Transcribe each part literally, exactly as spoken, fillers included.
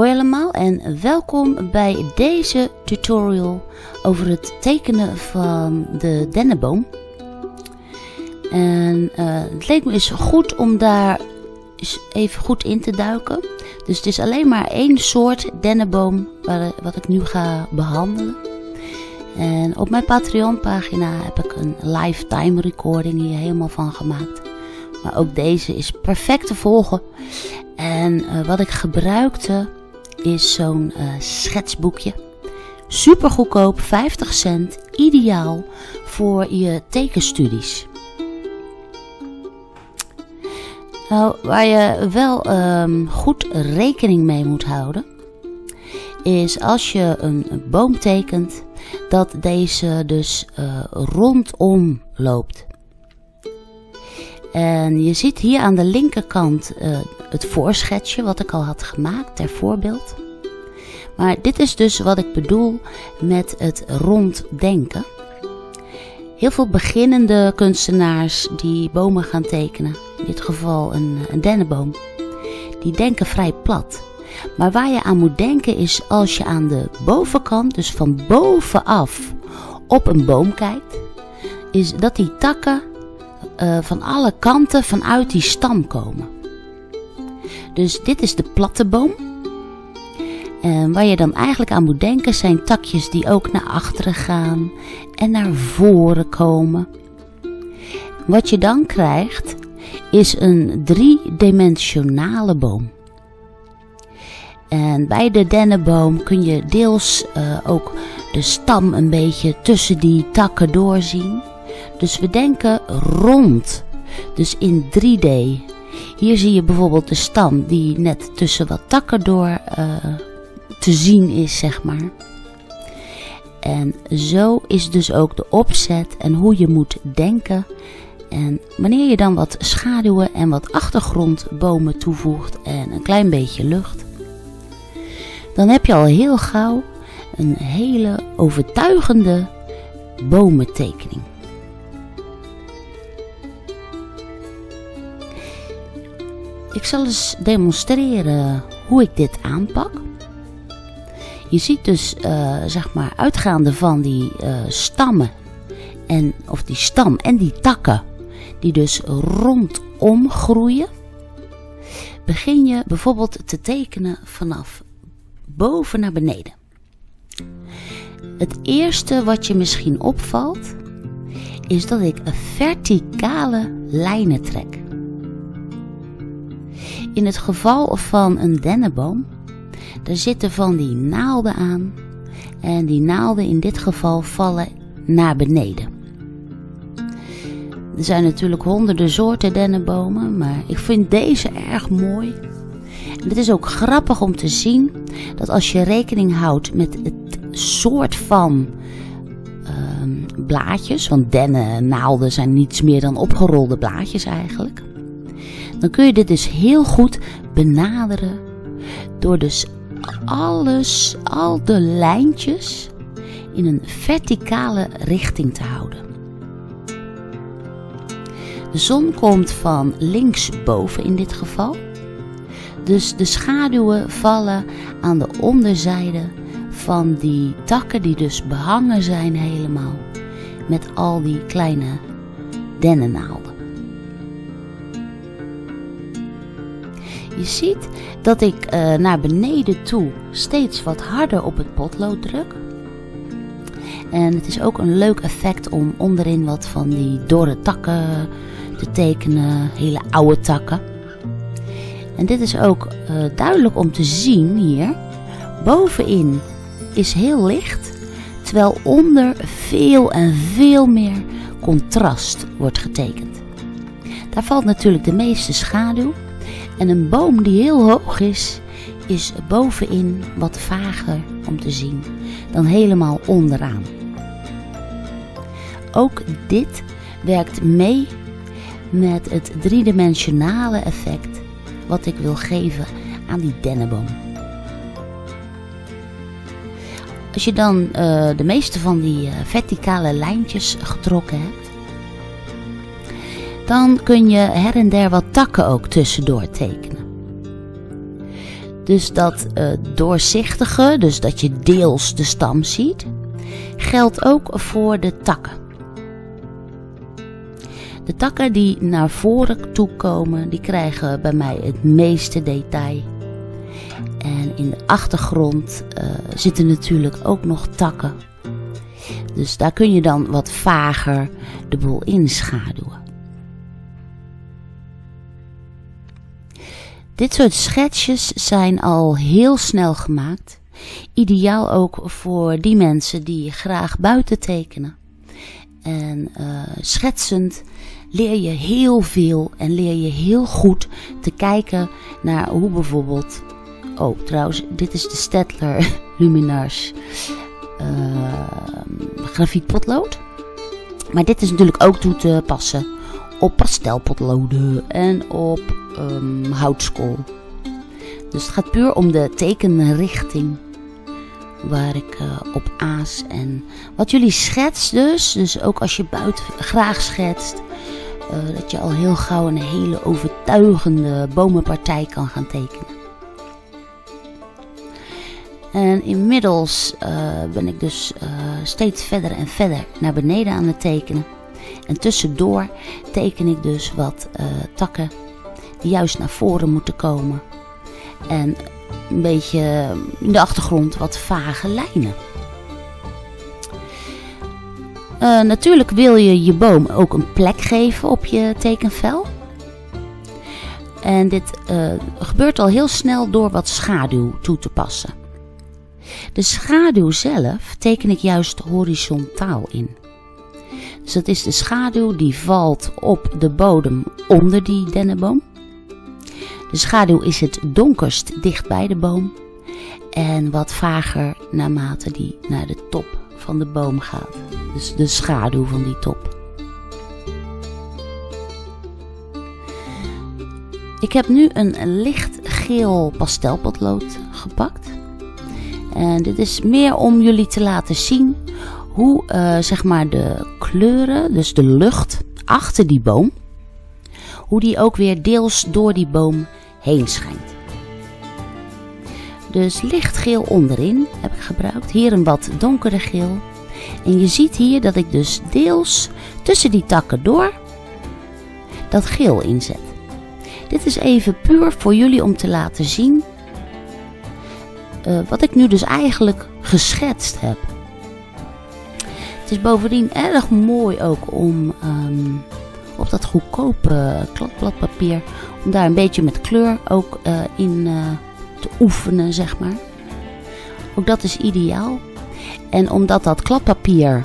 Hoi allemaal en welkom bij deze tutorial over het tekenen van de dennenboom. En uh, het leek me eens goed om daar eens even goed in te duiken. Dus het is alleen maar één soort dennenboom waar, wat ik nu ga behandelen. En op mijn Patreon pagina heb ik een lifetime recording hier helemaal van gemaakt. Maar ook deze is perfect te volgen. En uh, wat ik gebruikte is zo'n uh, schetsboekje. Super goedkoop, vijftig cent. Ideaal voor je tekenstudies. Nou, waar je wel um, goed rekening mee moet houden, is als je een boom tekent, dat deze dus uh, rondom loopt. En je ziet hier aan de linkerkant uh, het voorschetsje wat ik al had gemaakt, ter voorbeeld. Maar dit is dus wat ik bedoel met het ronddenken. Heel veel beginnende kunstenaars die bomen gaan tekenen, in dit geval een, een dennenboom, die denken vrij plat. Maar waar je aan moet denken is als je aan de bovenkant, dus van bovenaf, op een boom kijkt, is dat die takken Uh, van alle kanten vanuit die stam komen. Dus dit is de platte boom. En waar je dan eigenlijk aan moet denken zijn takjes die ook naar achteren gaan en naar voren komen. Wat je dan krijgt is een driedimensionale boom. En bij de dennenboom kun je deels uh, ook de stam een beetje tussen die takken doorzien. Dus we denken rond, dus in drie D. Hier zie je bijvoorbeeld de stam die net tussen wat takken door uh, te zien is, zeg maar. En zo is dus ook de opzet en hoe je moet denken. En wanneer je dan wat schaduwen en wat achtergrondbomen toevoegt en een klein beetje lucht, dan heb je al heel gauw een hele overtuigende bomentekening. Ik zal eens demonstreren hoe ik dit aanpak. Je ziet dus, uh, zeg maar, uitgaande van die uh, stammen, en, of die stam en die takken, die dus rondom groeien, begin je bijvoorbeeld te tekenen vanaf boven naar beneden. Het eerste wat je misschien opvalt, is dat ik verticale lijnen trek. In het geval van een dennenboom, daar zitten van die naalden aan en die naalden in dit geval vallen naar beneden. Er zijn natuurlijk honderden soorten dennenbomen, maar ik vind deze erg mooi. En het is ook grappig om te zien dat als je rekening houdt met het soort van uh, blaadjes, want dennennaalden zijn niets meer dan opgerolde blaadjes eigenlijk. Dan kun je dit dus heel goed benaderen door dus alles, al de lijntjes in een verticale richting te houden. De zon komt van linksboven in dit geval, dus de schaduwen vallen aan de onderzijde van die takken die dus behangen zijn helemaal met al die kleine dennennaalden. Je ziet dat ik uh, naar beneden toe steeds wat harder op het potlood druk. En het is ook een leuk effect om onderin wat van die dorre takken te tekenen, hele oude takken. En dit is ook uh, duidelijk om te zien hier. Bovenin is heel licht, terwijl onder veel en veel meer contrast wordt getekend. Daar valt natuurlijk de meeste schaduw. En een boom die heel hoog is, is bovenin wat vager om te zien dan helemaal onderaan. Ook dit werkt mee met het driedimensionale effect wat ik wil geven aan die dennenboom. Als je dan uh, de meeste van die uh, verticale lijntjes getrokken hebt, dan kun je her en der wat takken ook tussendoor tekenen. Dus dat uh, doorzichtige, dus dat je deels de stam ziet, geldt ook voor de takken. De takken die naar voren toe komen, die krijgen bij mij het meeste detail. En in de achtergrond uh, zitten natuurlijk ook nog takken. Dus daar kun je dan wat vager de boel inschaduwen. Dit soort schetsjes zijn al heel snel gemaakt. Ideaal ook voor die mensen die graag buiten tekenen. En uh, schetsend leer je heel veel en leer je heel goed te kijken naar hoe bijvoorbeeld... Oh, trouwens, dit is de Staedtler Luminance uh, grafietpotlood. Maar dit is natuurlijk ook toe te passen op pastelpotloden en op um, houtskool. Dus het gaat puur om de tekenrichting waar ik uh, op aas. En wat jullie schetst dus, dus ook als je buiten graag schetst, uh, dat je al heel gauw een hele overtuigende bomenpartij kan gaan tekenen. En inmiddels uh, ben ik dus uh, steeds verder en verder naar beneden aan het tekenen. En tussendoor teken ik dus wat uh, takken die juist naar voren moeten komen. En een beetje in de achtergrond wat vage lijnen. Uh, natuurlijk wil je je boom ook een plek geven op je tekenvel. En dit uh, gebeurt al heel snel door wat schaduw toe te passen. De schaduw zelf teken ik juist horizontaal in. Dus dat is de schaduw die valt op de bodem onder die dennenboom. De schaduw is het donkerst dicht bij de boom. En wat vager naarmate die naar de top van de boom gaat. Dus de schaduw van die top. Ik heb nu een licht geel pastelpotlood gepakt. En dit is meer om jullie te laten zien hoe uh, zeg maar de kleuren, dus de lucht achter die boom, hoe die ook weer deels door die boom heen schijnt. Dus lichtgeel onderin heb ik gebruikt, hier een wat donkere geel. En je ziet hier dat ik dus deels tussen die takken door dat geel inzet. Dit is even puur voor jullie om te laten zien Uh, wat ik nu dus eigenlijk geschetst heb. Het is bovendien erg mooi ook om um, op dat goedkope kladbladpapier, om daar een beetje met kleur ook uh, in uh, te oefenen, zeg maar. Ook dat is ideaal. En omdat dat kladpapier een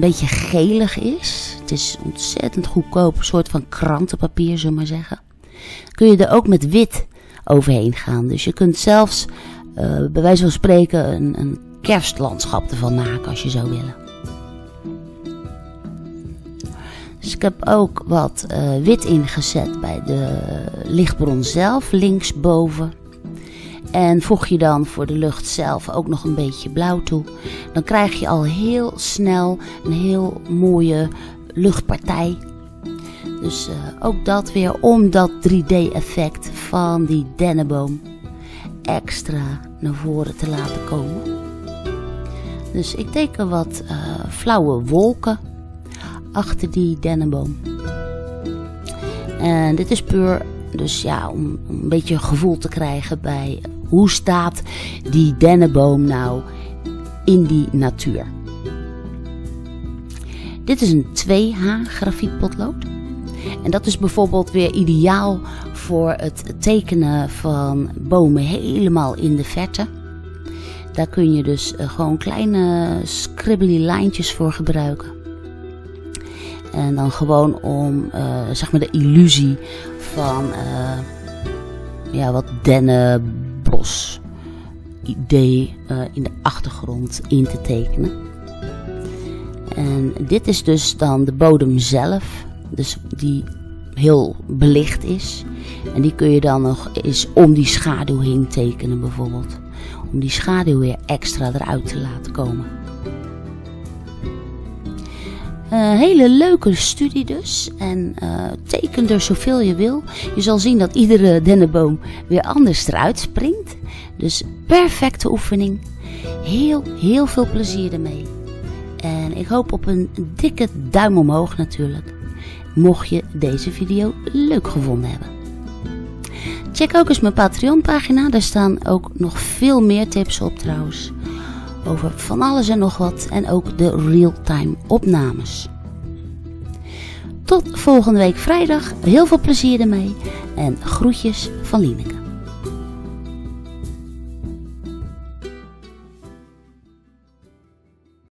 beetje gelig is, het is ontzettend goedkoop, een soort van krantenpapier, zullen we maar zeggen, kun je er ook met wit overheen gaan. Dus je kunt zelfs Uh, bij wijze van spreken een, een kerstlandschap ervan maken als je zou willen. Dus ik heb ook wat uh, wit ingezet bij de lichtbron zelf, linksboven. En voeg je dan voor de lucht zelf ook nog een beetje blauw toe. Dan krijg je al heel snel een heel mooie luchtpartij. Dus uh, ook dat weer om dat drie D effect van die dennenboom extra naar voren te laten komen. Dus ik teken wat uh, flauwe wolken achter die dennenboom. En dit is puur dus ja, om, om een beetje een gevoel te krijgen bij hoe staat die dennenboom nou in die natuur. Dit is een twee H grafietpotlood. En dat is bijvoorbeeld weer ideaal voor het tekenen van bomen helemaal in de verte. Daar kun je dus gewoon kleine scribbly lijntjes voor gebruiken. En dan gewoon om uh, zeg maar de illusie van uh, ja, wat dennenbos idee uh, in de achtergrond in te tekenen. En dit is dus dan de bodem zelf. Dus die heel belicht is. En die kun je dan nog eens om die schaduw heen tekenen bijvoorbeeld. Om die schaduw weer extra eruit te laten komen. Uh, hele leuke studie dus. En uh, teken er zoveel je wil. Je zal zien dat iedere dennenboom weer anders eruit springt. Dus perfecte oefening. Heel, heel veel plezier ermee. En ik hoop op een dikke duim omhoog natuurlijk. Mocht je deze video leuk gevonden hebben. Check ook eens mijn Patreon pagina. Daar staan ook nog veel meer tips op trouwens. Over van alles en nog wat. En ook de real-time opnames. Tot volgende week vrijdag. Heel veel plezier ermee. En groetjes van Lineke.